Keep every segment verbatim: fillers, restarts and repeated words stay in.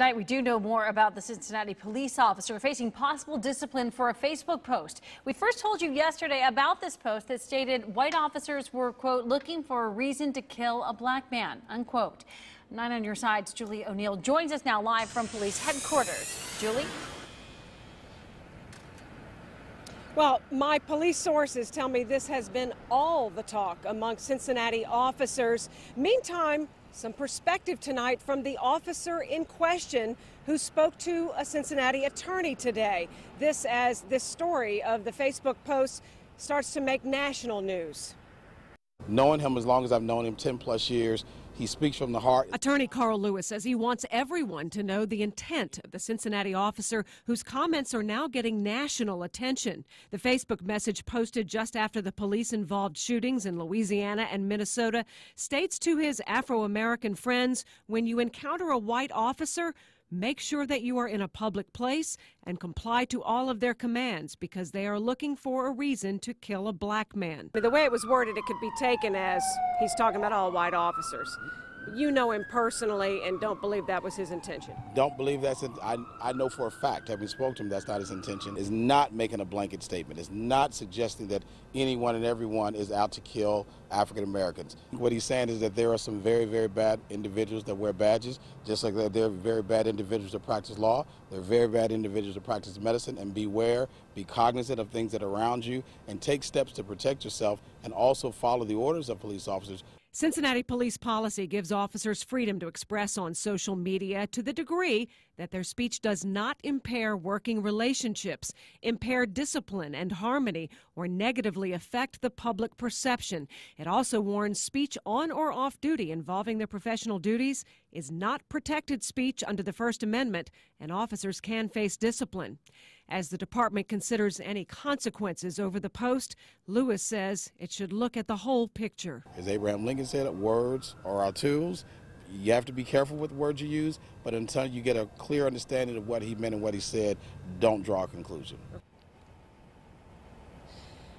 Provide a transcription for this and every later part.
Tonight, we do know more about the Cincinnati police officer facing possible discipline for a Facebook post. We first told you yesterday about this post that stated white officers were, quote, looking for a reason to kill a black man, unquote. Nine on Your Side's Julie O'Neill joins us now live from police headquarters. Julie? Well, my police sources tell me this has been all the talk among Cincinnati officers. Meantime, some perspective tonight from the officer in question who spoke to a Cincinnati attorney today. This as this story of the Facebook post starts to make national news. Knowing him as long as I've known him, ten plus years, he speaks from the heart. Attorney Carl Lewis says he wants everyone to know the intent of the Cincinnati officer whose comments are now getting national attention. The Facebook message posted just after the police-involved shootings in Louisiana and Minnesota states to his Afro-American friends, when you encounter a white officer, make sure that you are in a public place and comply to all of their commands because they are looking for a reason to kill a black man. The way it was worded, it could be taken as he's talking about all white officers. You know him personally and don't believe that was his intention. Don't believe that's it. I, I know for a fact, having spoken to him, that's not his intention. It's not making a blanket statement. It's not suggesting that anyone and everyone is out to kill African Americans. What he's saying is that there are some very, very bad individuals that wear badges, just like there are very bad individuals that practice law. There are very bad individuals that practice medicine. And beware, be cognizant of things that are around you, and take steps to protect yourself and also follow the orders of police officers. Cincinnati police policy gives officers freedom to express on social media to the degree that their speech does not impair working relationships, impair discipline and harmony, or negatively affect the public perception. It also warns speech on or off duty involving their professional duties is not protected speech under the First Amendment, and officers can face discipline. As the department considers any consequences over the post, Lewis says it should look at the whole picture. As Abraham Lincoln said, words are our tools. You have to be careful with the words you use, but until you get a clear understanding of what he meant and what he said, don't draw a conclusion.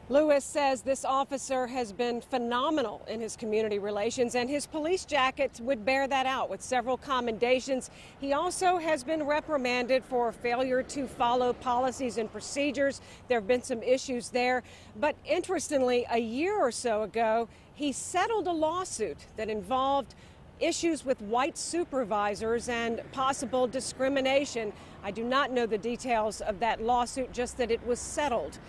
Lewis says this officer has been phenomenal in his community relations, and his police jacket would bear that out with several commendations. He also has been reprimanded for failure to follow policies and procedures. There have been some issues there. But interestingly, a year or so ago, he settled a lawsuit that involved issues with white supervisors and possible discrimination. I do not know the details of that lawsuit, just that it was settled.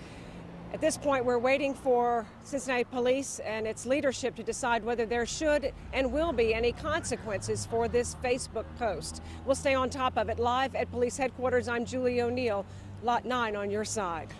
At this point, we're waiting for Cincinnati police and its leadership to decide whether there should and will be any consequences for this Facebook post. We'll stay on top of it. Live at police headquarters, I'm Julie O'Neill, Lot nine on Your Side.